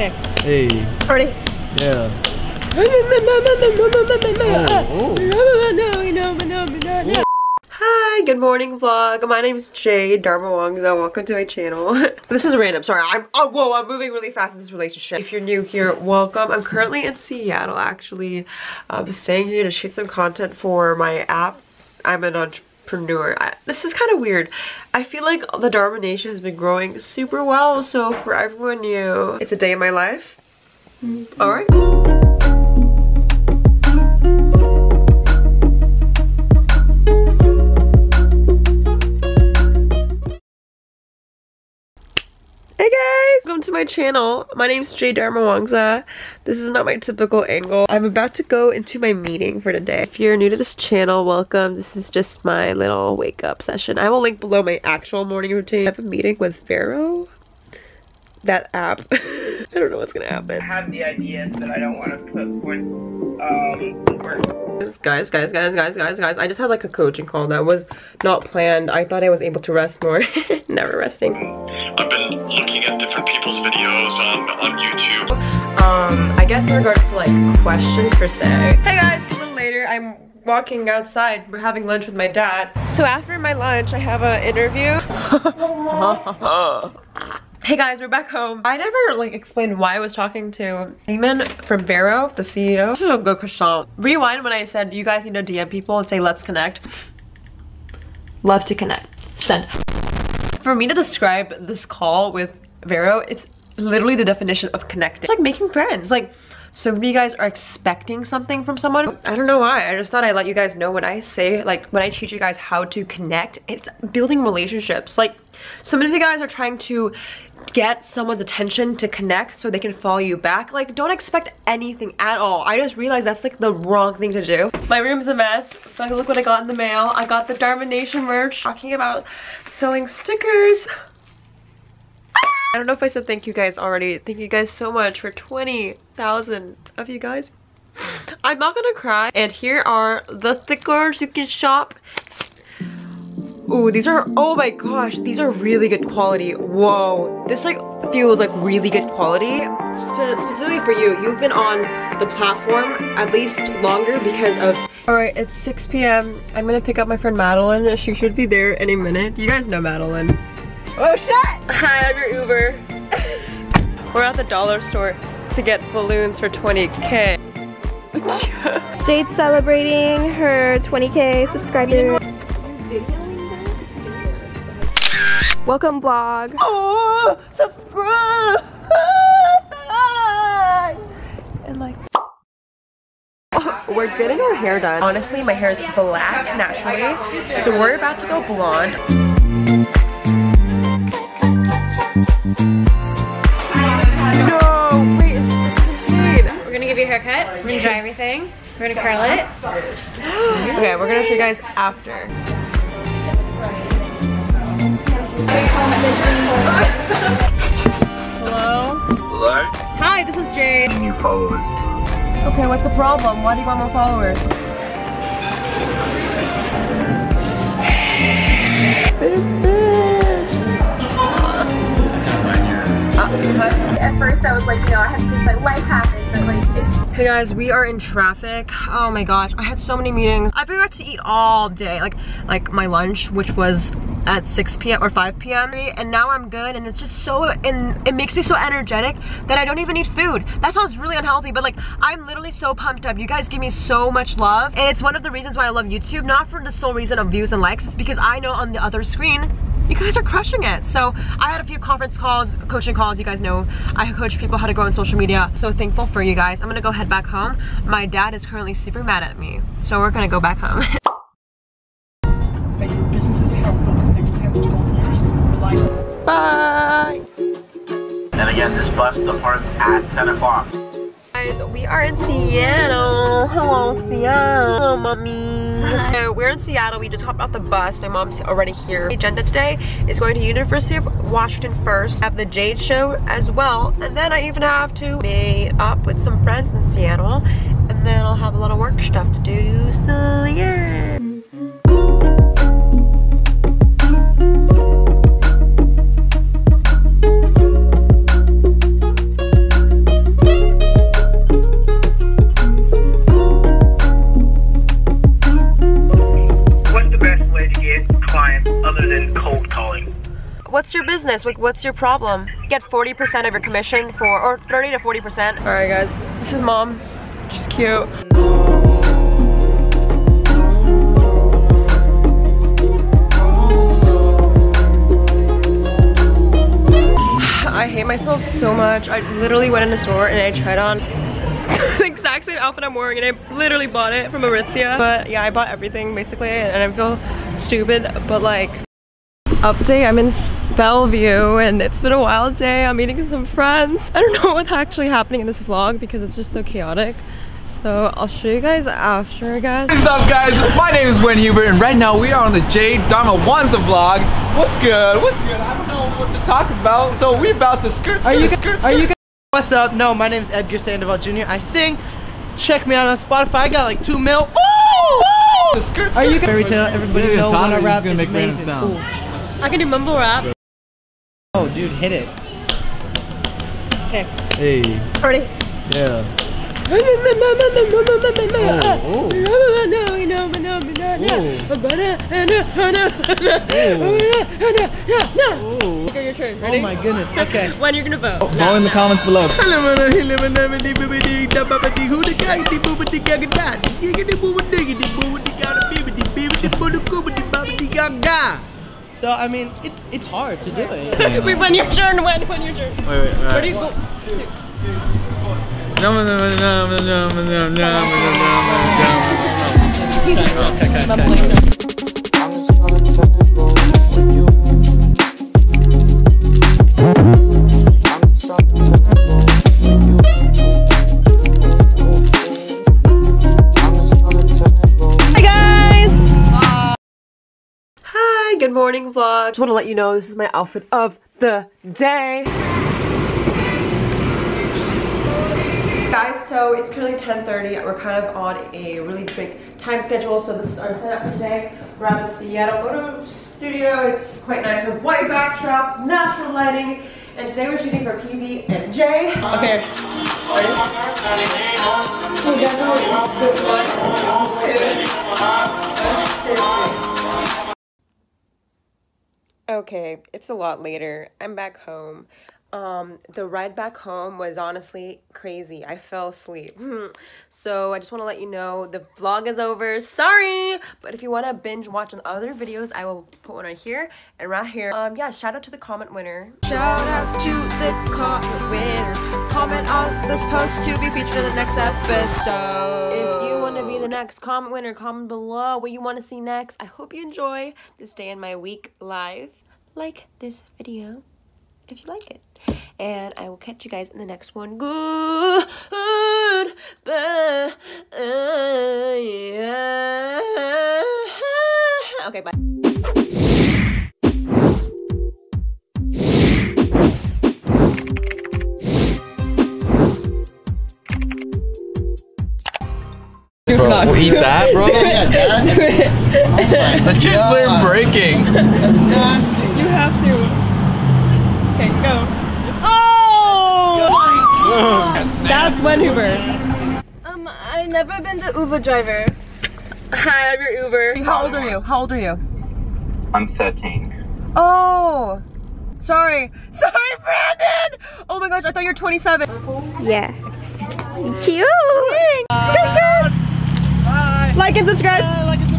Okay. Hey. Ready? Yeah. Oh. Hi, good morning vlog. My name is Jade Darmawangsa. Welcome to my channel. This is random. Sorry, I'm moving really fast in this relationship. If you're new here, welcome. I'm currently in Seattle, actually. I'm staying here to shoot some content for my app. I'm an entrepreneur. This is kind of weird. I feel like the DharmaNation has been growing super well, so for everyone new, it's a day in my life. Mm-hmm. All right. Welcome to my channel. My name's Jade Darmawangsa. This is not my typical angle. I'm about to go into my meeting for today. If you're new to this channel, welcome. This is just my little wake up session. I will link below my actual morning routine. I have a meeting with Vero. That app. I don't know what's gonna happen. I have the ideas that I don't want to put forth. Guys, I just had like a coaching call that was not planned. I thought I was able to rest more. Never resting. I've been looking at different people's videos on YouTube. I guess in regards to like questions per se. Hey guys, a little later, I'm walking outside. We're having lunch with my dad. So after my lunch, I have an interview. Hey guys, we're back home. I never like explained why I was talking to Damon from Vero, the CEO. This is a good question. Rewind when I said you guys need to DM people and say let's connect. Love to connect. Send. For me to describe this call with Vero, it's literally the definition of connecting. It's like making friends. Like, so many of you guys are expecting something from someone. I don't know why. I just thought I'd let you guys know when I say, like, when I teach you guys how to connect, it's building relationships. Like, some of you guys are trying to get someone's attention to connect so they can follow you back. Like, don't expect anything at all. I just realized that's like the wrong thing to do. My room's a mess, but look what I got in the mail. I got the DharmaNation merch. Talking about selling stickers. I don't know if I said thank you guys already. Thank you guys so much for 20,000 of you guys. I'm not gonna cry. And here are the sticklers you can shop. Ooh, these are, oh my gosh, these are really good quality. Whoa, this like feels like really good quality. Specifically for you, you've been on the platform at least longer because of. All right, it's 6 p.m. I'm gonna pick up my friend Madeline. She should be there any minute. You guys know Madeline. Oh shit! Hi, I'm your Uber. We're at the dollar store to get balloons for 20K. Jade's celebrating her 20K subscribers. Welcome vlog. Oh, subscribe! And like, we're getting our hair done. Honestly, my hair is black naturally, so we're about to go blonde. No, wait, this is insane. We're gonna give you a haircut, we're gonna dry everything, we're gonna curl it. Okay, we're gonna see you guys after. Hello? Hello? Hi, this is Jade. New followers. Okay, what's the problem? Why do you want more followers? At first I was like, you know, I had things like life happen, but like it's. Hey guys, we are in traffic. Oh my gosh, I had so many meetings. I forgot to eat all day, like my lunch, which was at 6 p.m. or 5 p.m. and now I'm good, and it's just so, and it makes me so energetic that I don't even need food. That sounds really unhealthy, but like I'm literally so pumped up. You guys give me so much love, and it's one of the reasons why I love YouTube, not for the sole reason of views and likes. It's because I know on the other screen you guys are crushing it. So I had a few conference calls, coaching calls. You guys know I coach people how to grow on social media. So thankful for you guys. I'm gonna go head back home. My dad is currently super mad at me, so we're gonna go back home. Bye. And again, this bus departs at 10 o'clock. Guys, we are in Seattle. Hello, Seattle. Hello, mommy. So we're in Seattle. We just hopped off the bus. My mom's already here. The agenda today is going to University of Washington first. I have the Jade show as well. And then I even have to meet up with some friends in Seattle. And then I'll have a lot of work stuff to do. So, yeah. business. Like, what's your problem? Get 40% of your commission for, or 30 to 40%. All right, guys, this is Mom. She's cute. I hate myself so much. I literally went in the store and I tried on the exact same outfit I'm wearing, and I literally bought it from Aritzia. But yeah, I bought everything basically, and I feel stupid, but like... Update, I'm in Bellevue and it's been a wild day. I'm meeting some friends. I don't know what's actually happening in this vlog because it's just so chaotic. So I'll show you guys after, I guess. What's up, guys? My name is Wendie Huber and right now we are on the Jade Darmawangsa vlog. What's good? What's good? I don't know what to talk about. So we about the skirt. What's up? No, my name is Edgar Sandoval Jr. I sing. Check me out on Spotify. I got like 2 mil. Ooh! The skirt. Are you fairy tale? Everybody know when I rap is amazing. Cool. I can do mumble rap. Oh, dude, hit it. Okay. Hey. Ready? Yeah. Oh, oh. Your turn. Ready? Oh my goodness. Okay. When you're gonna vote? Vote in the comments below. So I mean, it's hard to do it. Wait, when your turn, when your turn. Wait, all right. Ready? One, two, three, four. Good morning vlog. Just want to let you know this is my outfit of the day. Guys, so it's currently 10:30. We're kind of on a really big time schedule, so this is our setup for today. We're at the Seattle Photo Studio. It's quite nice with white backdrop, natural lighting, and today we're shooting for PB and J. Okay. Ready? Okay, it's a lot later. I'm back home. The ride back home was honestly crazy. I fell asleep. So I just want to let you know the vlog is over. Sorry! But if you want to binge watch on other videos, I will put one right here and right here. Yeah, shout out to the comment winner. Shout out to the comment winner. Comment on this post to be featured in the next episode. If you want to be the next comment winner, comment below what you want to see next. I hope you enjoy this day in my week live. Like this video if you like it, and I will catch you guys in the next one. Goodbye. Yeah. Okay, bye. Bro, we'll eat that, bro. Yeah, that's it. Oh my, the chips are breaking. That's nasty. You have to. Okay, go. Oh! That's Wendie Huber. I've never been to Uber driver. Hi, I'm your Uber. How old are you? How old are you? I'm 13. Oh! Sorry. Sorry, Brandon! Oh my gosh, I thought you were 27. Yeah. Cute! Thanks. Subscribe! Bye! Like and subscribe!